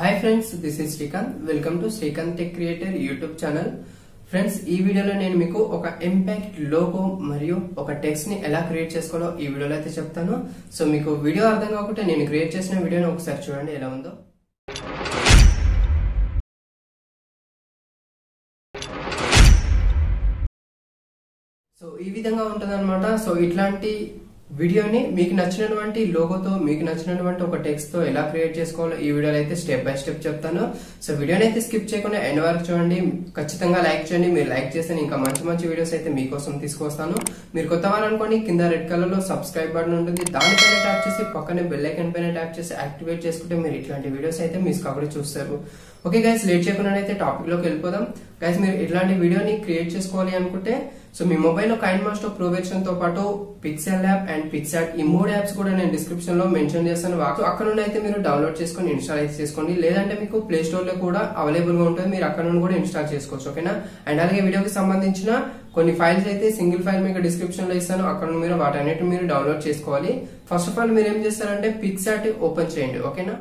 Hi friends, this is Srikanth. Welcome to Srikanth Tech Creator YouTube channel. Friends, ee video lo nenu meeku oka impact logo mariyu oka text ni ela create cheskolo ee video lo aithe cheptanu. So meeku video ardham kavakunte nenu create chesina video ni okasari chudandi ela undo. So ee vidhanga untadannamata. So itlanti video ने मीकु नच्चिनटुवंटि लोगो तो मीकु नच्चिनटुवंटि okay text तो एला create चेसुकोवालो ई video लैते step by step చెప్తాను so video नैते स्किप చేయకుండా ఎండ్ వరకు చూడండి ఖచ్చితంగా లైక్ చేయండి మీరు లైక్ చేస్తే ఇంకా మంచి మంచి వీడియోస్ అయితే మీ కోసం తీసుకొస్తాను మీరు కొత్తవారు అనుకోండి కింద రెడ్ కలర్ లో సబ్స్క్రైబ్ బటన్ ఉంటుంది దాని పైన ట్యాప్ చేసి పక్కనే బెల్ ఐకాన్ పైన ట్యాప్ చేసి యాక్టివేట్ చేసుకుంటే మీరు ఇట్లాంటి వీడియోస్ అయితే మిస్ కాకుండా చూస్తారు ఓకే గైస్ లేట్ చేయకుండా అయితే టాపిక్ లోకి వెళ్ళిపోదాం గైస్ మీరు ఇట్లాంటి వీడియోని క్రియేట్ చేసుకోవాలి అనుకుంటే సో మీ మొబైల్ లో KineMaster Pro version తో పాటు Pixel Lab and Pixart ఈ మూడు యాప్స్ కూడా నేను డిస్క్రిప్షన్ లో మెన్షన్ చేశాను అక్కడ నుండి అయితే మీరు డౌన్లోడ్ చేసుకొని ఇన్స్టాల్ అయితే చేసుకోండి లేదంటే మీకు ప్లే స్టోర్ లో కూడా అవైలబుల్ గా ఉంటుంది మీరు అక్కడ నుండి కూడా ఇన్స్టాల్ చేసుకోవచ్చు ఓకేనా అండ్ అలాగే వీడియోకి సంబంధించిన కొన్ని ఫైల్స్ అయితే సింగిల్ ఫైల్ మీకు డిస్క్రిప్షన్ లో ఇస్తాను అక్కడ నుండి మీరు వాటన్నిటిని మీరు డౌన్లోడ్ చేసుకోవాలి ఫస్ట్ ఆఫ్ ఆల్ మీరు ఏం చేస్తారంటే Pixart ఓపెన్ చేయండి ఓకేనా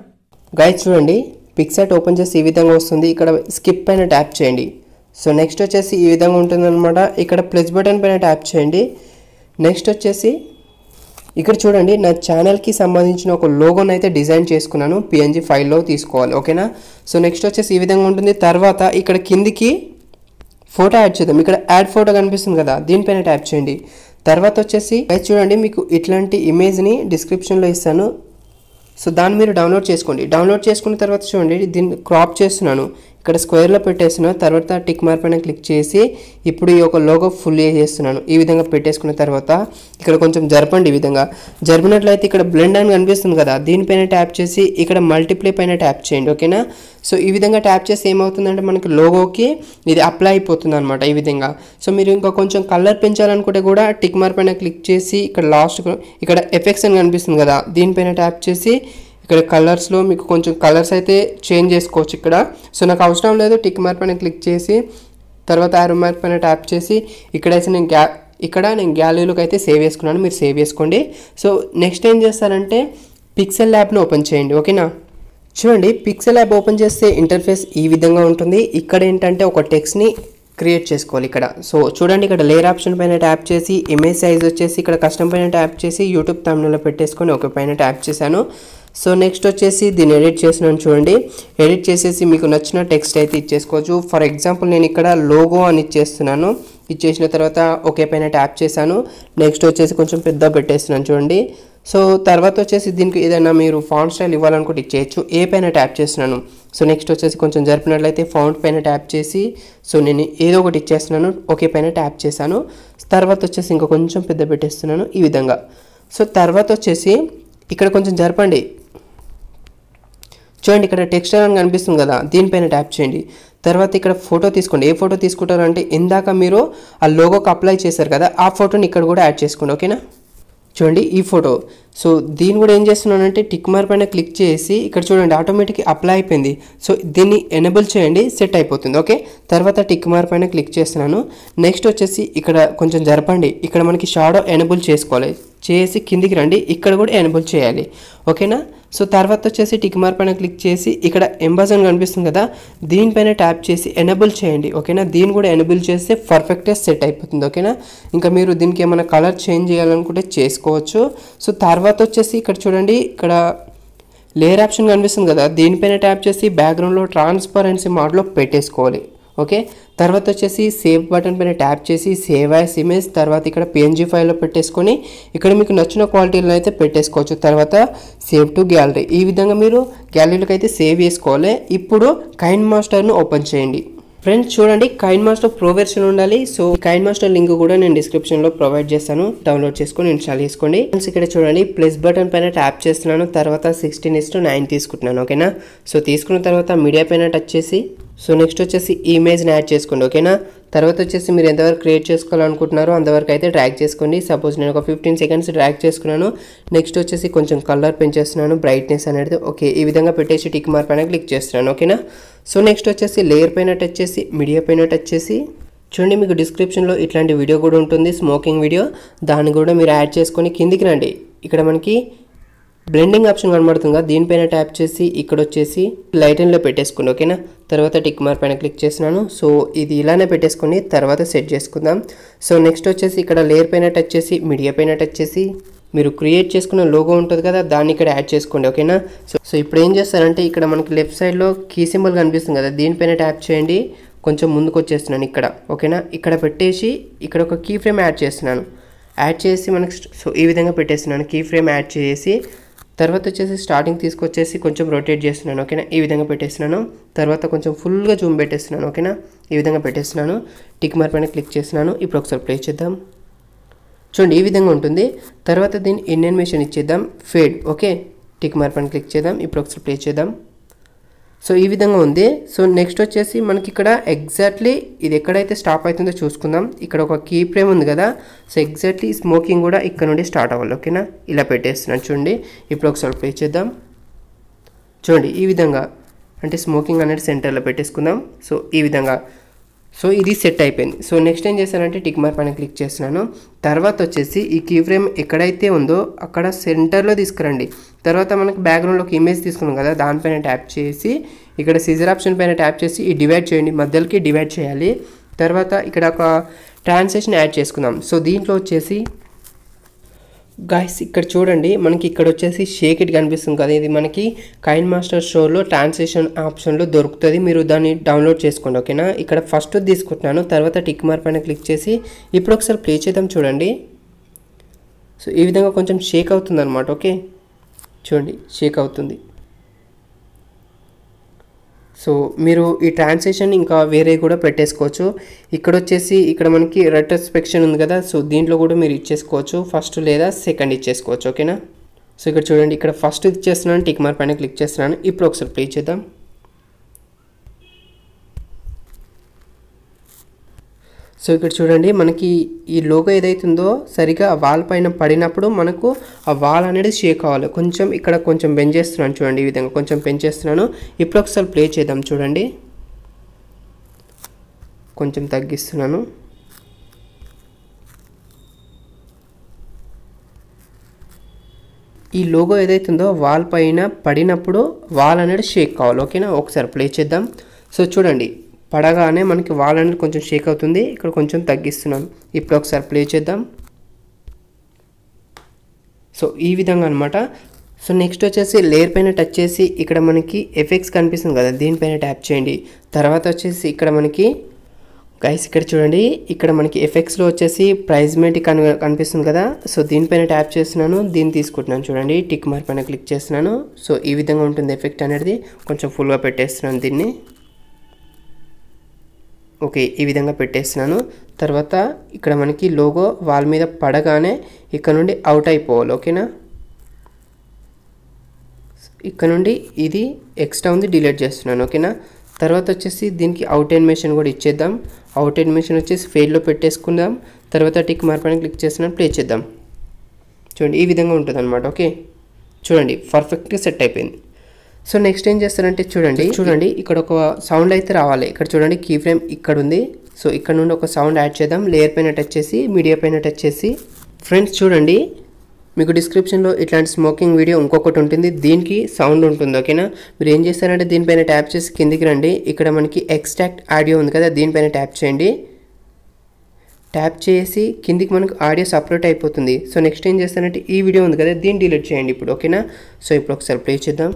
గైస్ చూడండి Pixart ఓపెన్ చేసి ఈ విధంగా వస్తుంది ఇక్కడ స్కిప్ పైన ట్యాప్ చేయండి సో నెక్స్ట్ వచ్చేసి ఈ విధంగా ఉంటుందన్నమాట ఇక్కడ ప్లస్ బటన్ పైన ట్యాప్ చేయండి నెక్స్ట్ వచ్చేసి ఇక్కడ చూడండి నా ఛానల్ కి సంబంధించిన ఒక లోగోని అయితే డిజైన్ చేసుకున్నాను PNG ఫైల్ లో తీసుకోవాలి ఓకేనా సో నెక్స్ట్ వచ్చేసి ఈ విధంగా ఉంటుంది తర్వాత ఇక్కడ కిందికి ఫోటో యాడ్ చేద్దాం ఇక్కడ యాడ్ ఫోటో కనిపిస్తుంది కదా దీనిపైన ట్యాప్ చేయండి తర్వాత వచ్చేసి చూడండి మీకు ఇట్లాంటి ఇమేజ్ ని డిస్క్రిప్షన్ లో ఇస్తాను సో దాన్ని మీరు డౌన్లోడ్ చేసుకోండి డౌన్లోడ్ చేసుకున్న తర్వాత చూడండి దీన్ని క్రాప్ చేస్తున్నాను ఇక్కడ స్క్వేర్ లో పెట్టేస్తున్నాను తర్వాత టిక్ మార్క్ పైన క్లిక్ చేసి ఇప్పుడు ఈ ఒక లోగో ఫుల్ చేస్తున్నాను ఈ విధంగా పెట్టేసుకున్న తర్వాత ఇక్కడ కొంచెం జరపండి ఈ విధంగా జరిపినట్లయితే ఇక్కడ బ్లెండ్ అని కనిపిస్తుంది కదా దీనిపైన ట్యాప్ చేసి ఇక్కడ మల్టిప్లై పైన ట్యాప్ చేయండి ఓకేనా సో ఈ విధంగా ట్యాప్ చేసి ఏమవుతుందంటే మనకి లోగోకి ఇది అప్లై అయిపోతుంది అనమాట ఈ విధంగా సో మీరు ఇంకా కొంచెం కలర్ పెంచాలనుకుంటే కూడా టిక్ మార్క్ పైన క్లిక్ చేసి ఇక్కడ లాస్ట్ ఇక్కడ ఎఫెక్ట్స్ అని కనిపిస్తుంది కదా దీనిపైన ట్యాప్ చేసి ఇక్కడ కలర్స్ లో మీకు కొంచెం కలర్స్ అయితే చేంజ్ చేసుకోవచ్చు ఇక్కడ సో నాకు అవసరం లేదు టిక్ మార్క్ పైన క్లిక్ చేసి తర్వాత యారో మార్క్ పైన ట్యాప్ చేసి ఇక్కడైతే నేను గ్యాలరీలోకి అయితే సేవ్ చేసుకున్నాను మీరు సేవ్ చేసుకోండి సో నెక్స్ట్ ఏం చేస్తారంటే Pixel Lab ని ఓపెన్ చేయండి ఓకేనా చూడండి Pixel Lab ఓపెన్ చేస్తే ఇంటర్ఫేస్ ఈ విధంగా ఉంటుంది ఇక్కడ ఏంటంటే ఒక టెక్స్ట్ ని క్రియేట్ చేసుకోవాలి ఇక్కడ సో చూడండి ఇక్కడ లేయర్ ఆప్షన్ పైన ట్యాప్ చేసి ఇమేజ్ సైజ్ వచ్చేసి ఇక్కడ కస్టమ్ పైన ట్యాప్ చేసి YouTube థంబ్నెయిల్ పెట్టేసుకొని ఒక పైన ట్యాప్ చేశాను సో నెక్స్ట్ వచ్చేసి దీన్ని ఎడిట్ చేస్తున్నాను చూడండి ఎడిట్ చేసేసి మీకు నచ్చిన టెక్స్ట్ అయితే ఇచ్చేసుకోవచ్చు ఫర్ ఎగ్జాంపుల్ నేను ఇక్కడ లోగో అని ఇచ్చేస్తున్నాను ఇచ్చేసిన తర్వాత ఓకే పైన ట్యాప్ చేశాను నెక్స్ట్ వచ్చేసి కొంచెం పెద్ద పెట్టేస్తున్నాను చూడండి సో తర్వాత వచ్చేసి దీనికి ఏదైనా మీరు ఫాంట్ స్టైల్ ఇవ్వాలనుకుంటే ఇచ్చేయచ్చు ఏ పైన ట్యాప్ చేస్తున్నాను సో నెక్స్ట్ వచ్చేసి కొంచెం జరిపినట్లయితే ఫాంట్ పైన ట్యాప్ చేసి సో నేను ఏదో ఒకటి ఇచ్చేస్తున్నాను ఓకే పైన ట్యాప్ చేశాను తర్వాత వచ్చేసి ఇంకా కొంచెం పెద్ద పెట్టేస్తున్నాను ఈ విధంగా సో తర్వాత వచ్చేసి ఇక్కడ కొంచెం జరపండి చూడండి ఇక్కడ టెక్స్చర్ అని కనిపిస్తుంది కదా దీనిపైన ట్యాప్ చేయండి తర్వాత ఇక్కడ ఫోటో తీసుకోండి ఏ ఫోటో తీసుకుంటారంటే ఇందాక మీరు ఆ లోగోకి అప్లై చేశారు కదా ఆ ఫోటోని ఇక్కడ కూడా యాడ్ చేసుకోండి ఓకేనా చూడండి ఈ ఫోటో సో దీన్ని కూడా ఏం చేస్తున్నానంటే టిక్ మార్క్ పైన క్లిక్ చేసి ఇక్కడ చూడండి ఆటోమేటిక్ అప్లై అయిపోయింది సో దీన్ని ఎనేబుల్ చేయండి సెట్ అయిపోతుంది ఓకే తర్వాత టిక్ మార్క్ పైన క్లిక్ చేస్తున్నాను నెక్స్ట్ వచ్చేసి ఇక్కడ కొంచెం జరపండి ఇక్కడ మనకి షాడో ఎనేబుల్ చేసుకోవాలి చేసి కిందికి రండి ఇక్కడ కూడా ఎనేబుల్ చేయాలి ఓకేనా సో తర్వాత వచ్చేసి టిక్ మార్క్ పైన క్లిక్ చేసి ఇక్కడ ఎంబజన్ కనిపిస్తుంది కదా దీనిపైన ట్యాప్ చేసి ఎనేబుల్ చేయండి ఓకేనా దీన్ని కూడా ఎనేబుల్ చేస్తే పర్ఫెక్ట్గా సెట్ అయిపోతుంది ఓకేనా ఇంకా మీరు దీనికి ఏమైనా కలర్ చేంజ్ చేయాలనుకుంటే చేసుకోవచ్చు సో తర్వాత వచ్చేసి ఇక్కడ చూడండి ఇక్కడ లేయర్ ఆప్షన్ కనిపిస్తుంది కదా దీనిపైన ట్యాప్ చేసి బ్యాక్గ్రౌండ్లో ట్రాన్స్పరెన్సీ మోడ్లో పెట్టేసుకోవాలి ఓకే తర్వాత వచ్చేసి సేవ్ బటన్ పైన ట్యాప్ చేసి సేవ్ యాస్ ఇమేజ్ తర్వాత ఇక్కడ PNG ఫైల్లో పెట్టేసుకొని ఇక్కడ మీకు నచ్చిన క్వాలిటీలో అయితే పెట్టేసుకోవచ్చు తర్వాత సేవ్ టు గ్యాలరీ ఈ విధంగా మీరు గ్యాలరీలోకి అయితే సేవ్ చేసుకోవాలి ఇప్పుడు KineMaster ను ఓపెన్ చేయండి ఫ్రెండ్స్ చూడండి KineMaster Pro version ఉండాలి సో KineMaster లింక్ కూడా నేను డిస్క్రిప్షన్ లో ప్రొవైడ్ చేశాను డౌన్లోడ్ చేసుకొని ఇన్స్టాల్ చేసుకోండి ఫ్రెండ్స్ ఇక్కడ చూడండి ప్లస్ బటన్ పైన ట్యాప్ చేస్తున్నాను తర్వాత 16:9 తీసుకుంటున్నాను ఓకేనా సో తీసుకున్న తర్వాత మీడియా పైన టచ్ చేసి సో నెక్స్ట్ వచ్చేసి ఇమేజ్ని యాడ్ చేసుకోండి ఓకేనా తర్వాత వచ్చేసి మీరు ఎంతవరకు క్రియేట్ చేసుకోవాలనుకుంటున్నారో అంతవరకు అయితే డ్రాగ్ చేసుకోండి సపోజ్ నేను ఒక 15 సెకండ్స్ డ్రాగ్ చేసుకున్నాను నెక్స్ట్ వచ్చేసి కొంచెం కలర్ పెంచేస్తున్నాను బ్రైట్నెస్ అనేది ఓకే ఈ విధంగా పెట్టేసి టిక్ మార్క్ పైన క్లిక్ చేస్తున్నాను ఓకేనా సో నెక్స్ట్ వచ్చేసి లేయర్ పైన టచ్ చేసి మీడియా పైన టచ్ చేసి చూడండి మీకు డిస్క్రిప్షన్లో ఇట్లాంటి వీడియో కూడా ఉంటుంది స్మోకింగ్ వీడియో దాన్ని కూడా మీరు యాడ్ చేసుకొని కిందికి రండి ఇక్కడ మనకి బ్లెండింగ్ ఆప్షన్ కనబడుతుందా దీనిపైన ట్యాప్ చేసి ఇక్కడ వచ్చేసి లైటన్ లో పెట్టేసుకుని ఓకేనా తర్వాత టిక్ మార్క్ పైన క్లిక్ చేస్తున్నాను సో ఇది ఇలానే పెట్టేసుకొని తర్వాత సెట్ చేసుకుందాం సో నెక్స్ట్ వచ్చేసి ఇక్కడ లేయర్ పైన టచ్ చేసి మీడియా పైన టచ్ చేసి మీరు క్రియేట్ చేసుకున్న లోగో ఉంటుంది కదా దాన్ని ఇక్కడ యాడ్ చేసుకోండి ఓకేనా సో ఇప్పుడు ఏం చేస్తారంటే ఇక్కడ మనకి లెఫ్ట్ సైడ్ లో కీ సింబల్ కనిపిస్తుంది కదా దీనిపైన ట్యాప్ చేయండి కొంచెం ముందుకు వచ్చేస్తున్నాను ఇక్కడ ఓకేనా ఇక్కడ పెట్టేసి ఇక్కడ ఒక కీ ఫ్రేమ్ యాడ్ చేస్తున్నాను యాడ్ చేసి మనకి సో ఈ విధంగా పెట్టేస్తున్నాను కీ ఫ్రేమ్ యాడ్ చేసి తర్వాత వచ్చేసి స్టార్టింగ్ తీసుకొచ్చేసి కొంచెం రొటేట్ చేస్తున్నాను ఓకేనా ఈ విధంగా పెట్టేస్తున్నాను తర్వాత కొంచెం ఫుల్గా జూమ్ పెట్టేస్తున్నాను ఓకేనా ఈ విధంగా పెట్టేస్తున్నాను టిక్ మార్క్ పైన క్లిక్ చేస్తున్నాను ఇప్పుడు ఒకసారి ప్లే చేద్దాం చూడండి ఈ విధంగా ఉంటుంది తర్వాత దీన్ని ఇన్ఎనిమేషన్ ఇచ్చేద్దాం ఫేడ్ ఓకే టిక్ మార్క్ పైన క్లిక్ చేద్దాం ఇప్పుడు ఒకసారి ప్లే చేద్దాం సో ఈ విధంగా ఉంది సో నెక్స్ట్ వచ్చేసి మనకి ఇక్కడ ఎగ్జాక్ట్లీ ఇది ఎక్కడైతే స్టాప్ అవుతుందో చూసుకుందాం ఇక్కడ ఒక కీ ఫ్రేమ్ ఉంది కదా సో ఎగ్జాక్ట్లీ స్మోకింగ్ కూడా ఇక్కడ నుండి స్టార్ట్ అవ్వాలి ఓకేనా ఇలా పెట్టేస్తున్నాను చూడండి ఇప్పుడు ఒకసారి ప్లే చేద్దాం చూడండి ఈ విధంగా అంటే స్మోకింగ్ అనేది సెంటర్లో పెట్టేసుకుందాం సో ఈ విధంగా సో ఇది సెట్ అయిపోయింది సో నెక్స్ట్ ఏం చేశానంటే టిక్ మార్క్ పైన క్లిక్ చేస్తున్నాను తర్వాత వచ్చేసి ఈ కీ ఫ్రేమ్ ఎక్కడైతే ఉందో అక్కడ సెంటర్లో తీసుకురండి తర్వాత మనకు బ్యాక్గ్రౌండ్లో ఒక ఇమేజ్ తీసుకున్నాం కదా దానిపైన ట్యాప్ చేసి ఇక్కడ సిజర్ ఆప్షన్ పైన ట్యాప్ చేసి ఈ డివైడ్ చేయండి మధ్యలోకి డివైడ్ చేయాలి తర్వాత ఇక్కడ ఒక ట్రాన్సాక్షన్ యాడ్ చేసుకుందాం సో దీంట్లో వచ్చేసి గాయస్ ఇక్కడ చూడండి మనకి ఇక్కడ వచ్చేసి షేక్ ఇట్ కనిపిస్తుంది కదా ఇది మనకి కైన్ మాస్టర్ షోలో ట్రాన్స్లేషన్ ఆప్షన్లో దొరుకుతుంది మీరు దాన్ని డౌన్లోడ్ చేసుకోండి ఓకేనా ఇక్కడ ఫస్ట్ తీసుకుంటున్నాను తర్వాత టిక్ మార్క్ పైన క్లిక్ చేసి ఇప్పుడు ఒకసారి ప్లే చేద్దాం చూడండి సో ఈ విధంగా కొంచెం షేక్ అవుతుంది అనమాట ఓకే చూడండి షేక్ అవుతుంది సో మీరు ఈ ట్రాన్సాక్షన్ ఇంకా వేరే కూడా పెట్టేసుకోవచ్చు ఇక్కడ వచ్చేసి ఇక్కడ మనకి రెట్రోస్పెక్షన్ ఉంది కదా సో దీంట్లో కూడా మీరు ఇచ్చేసుకోవచ్చు ఫస్ట్ లేదా సెకండ్ ఇచ్చేసుకోవచ్చు ఓకేనా సో ఇక్కడ చూడండి ఇక్కడ ఫస్ట్ ఇచ్చేస్తున్నాను టిక్ మార్క్ పైన క్లిక్ చేస్తున్నాను ఇప్పుడు ఒకసారి ప్లే చేద్దాం సో ఇక్కడ చూడండి మనకి ఈ లోగో ఏదైతుందో సరిగా వాల్ పైన పడినప్పుడు మనకు ఆ వాల్ అనేది షేక్ అవ్వాలి కొంచెం ఇక్కడ కొంచెం పెంచేస్తున్నాను చూడండి ఈ విధంగా కొంచెం పెంచేస్తున్నాను ఇప్పుడు ఒకసారి ప్లే చేద్దాం చూడండి కొంచెం తగ్గిస్తున్నాను ఈ లోగో ఏదైతుందో వాల్ పైన పడినప్పుడు వాల్ అనేది షేక్ కావాలి ఓకేనా ఒకసారి ప్లే చేద్దాం సో చూడండి పడగానే మనకి వాల్ అనేది కొంచెం షేక్ అవుతుంది ఇక్కడ కొంచెం తగ్గిస్తున్నాను ఇప్పుడు ఒకసారి ప్లే చేద్దాం సో ఈ విధంగా అనమాట సో నెక్స్ట్ వచ్చేసి లేయర్ పైన టచ్ చేసి ఇక్కడ మనకి ఎఫెక్ట్స్ కనిపిస్తుంది కదా దీనిపైన ట్యాప్ చేయండి తర్వాత వచ్చేసి ఇక్కడ మనకి గైస్ ఇక్కడ చూడండి ఇక్కడ మనకి ఎఫెక్ట్స్లో వచ్చేసి ప్రైజ్ మేట్ కనిపిస్తుంది కదా సో దీనిపైన ట్యాప్ చేస్తున్నాను దీన్ని తీసుకుంటున్నాను చూడండి టిక్ మార్క్ పైన క్లిక్ చేస్తున్నాను సో ఈ విధంగా ఉంటుంది ఎఫెక్ట్ అనేది కొంచెం ఫుల్గా పెట్టేస్తున్నాను దీన్ని ఓకే ఈ విధంగా పెట్టేస్తున్నాను తర్వాత ఇక్కడ మనకి లోగో వాల్ మీద పడగానే ఇక్కడ నుండి అవుట్ అయిపోవాలి ఓకేనా ఇక్కడ నుండి ఇది ఎక్స్ట్రా ఉంది డిలీట్ చేస్తున్నాను ఓకేనా తర్వాత వచ్చేసి దీనికి అవుట్ అనిమేషన్ కూడా ఇచ్చేద్దాం అవుట్ అనిమేషన్ వచ్చేసి ఫేడ్లో పెట్టేసుకుందాం తర్వాత టిక్ మార్క్ పైన క్లిక్ చేస్తున్నాను ప్లే చేద్దాం చూడండి ఈ విధంగా ఉంటుంది అనమాట ఓకే చూడండి పర్ఫెక్ట్గా సెట్ అయిపోయింది సో నెక్స్ట్ ఏం చేస్తారంటే చూడండి ఇక్కడ ఒక సౌండ్ అయితే రావాలి ఇక్కడ చూడండి కీ ఫ్రేమ్ ఇక్కడ ఉంది సో ఇక్కడ నుండి ఒక సౌండ్ యాడ్ చేద్దాం లేయర్ పైన టచ్ చేసి మీడియా పైన టచ్ చేసి ఫ్రెండ్స్ చూడండి మీకు డిస్క్రిప్షన్లో ఇట్లాంటి స్మోకింగ్ వీడియో ఇంకొకటి ఉంటుంది దీనికి సౌండ్ ఉంటుంది ఓకేనా మీరు ఏం చేస్తారంటే దీనిపైన ట్యాప్ చేసి కిందికి రండి ఇక్కడ మనకి ఎక్స్ట్రాక్ట్ ఆడియో ఉంది కదా దీనిపైన ట్యాప్ చేయండి ట్యాప్ చేసి కిందికి మనకు ఆడియో సపరేట్ అయిపోతుంది సో నెక్స్ట్ ఏం చేస్తారంటే ఈ వీడియో ఉంది కదా దీన్ని డిలీట్ చేయండి ఇప్పుడు ఓకేనా సో ఇప్పుడు ఒకసారి ప్లే చేద్దాం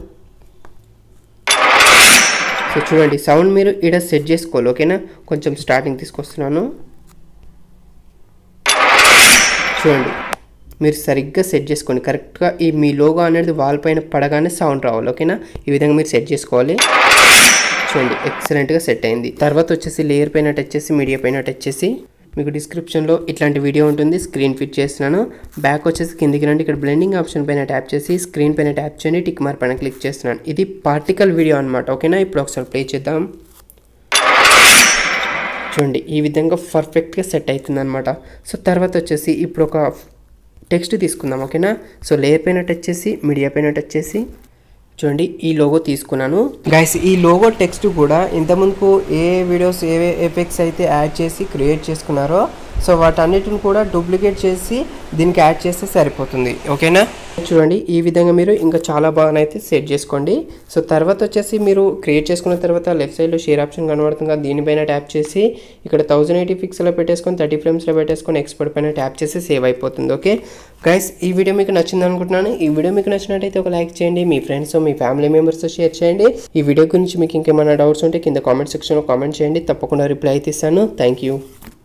సో చూడండి సౌండ్ మీరు ఇక్కడ సెట్ చేసుకోవాలి ఓకేనా కొంచెం స్టార్టింగ్ తీసుకొస్తున్నాను చూడండి మీరు సరిగ్గా సెట్ చేసుకోండి కరెక్ట్గా ఈ మీ లోగో అనేది వాల్ పైన పడగానే సౌండ్ రావాలి ఓకేనా ఈ విధంగా మీరు సెట్ చేసుకోవాలి చూడండి ఎక్సలెంట్గా సెట్ అయింది తర్వాత వచ్చేసి లేయర్ పైన టచ్ చేసి మీడియా పైన టచ్ చేసి మీకు డిస్క్రిప్షన్లో ఇట్లాంటి వీడియో ఉంటుంది స్క్రీన్ ఫిట్ చేస్తున్నాను బ్యాక్ వచ్చేసి కిందికి రండి ఇక్కడ బ్లెండింగ్ ఆప్షన్ పైన ట్యాప్ చేసి స్క్రీన్ పైన ట్యాప్ చేయండి టిక్ మార్క్ పైన క్లిక్ చేస్తున్నాను ఇది పార్టికల్ వీడియో అనమాట ఓకేనా ఇప్పుడు ఒకసారి ప్లే చేద్దాం చూడండి ఈ విధంగా పర్ఫెక్ట్గా సెట్ అవుతుంది అనమాట సో తర్వాత వచ్చేసి ఇప్పుడు ఒక టెక్స్ట్ తీసుకుందాం ఓకేనా సో లేయర్ పైన టచ్ చేసి మీడియా పైన టచ్ చేసి చూడండి ఈ లోగో తీసుకున్నాను గైస్ ఈ లోగో టెక్స్ట్ కూడా ఇంతకుముందు ఏ వీడియోస్ ఏ ఎఫెక్ట్స్ అయితే యాడ్ చేసి క్రియేట్ చేసుకున్నారో సో వాటన్నిటిని కూడా డూప్లికేట్ చేసి దీనికి యాడ్ చేస్తే సరిపోతుంది. ఓకేనా, చూడండి ఈ విధంగా మీరు ఇంకా చాలా బాగానైతే సెట్ చేసుకోండి. సో తర్వాత వచ్చేసి మీరు క్రియేట్ చేసుకున్న తర్వాత లెఫ్ట్ సైడ్లో షేర్ ఆప్షన్ కనబడుతుంది కదా, దీనిపైన ట్యాప్ చేసి ఇక్కడ 1080 పిక్సెల్లో పెట్టేసుకొని 30 ఫ్రేమ్స్లో పెట్టేసుకొని ఎక్స్పోర్ట్ పైన ట్యాప్ చేసి సేవ్ అయిపోతుంది. ఓకే గైస్, ఈ వీడియో మీకు నచ్చింది అనుకుంటున్నాను. ఈ వీడియో మీకు నచ్చినట్టయితే ఒక లైక్ చేయండి, మీ ఫ్రెండ్స్ మీ ఫ్యామిలీ మెంబర్స్తో షేర్ చేయండి. ఈ వీడియో గురించి మీకు ఇంకేమైనా డౌట్స్ ఉంటే కింద కామెంట్ సెక్షన్లో కామెంట్ చేయండి, తప్పకుండా రిప్లై అయితే ఇస్తాను. థ్యాంక్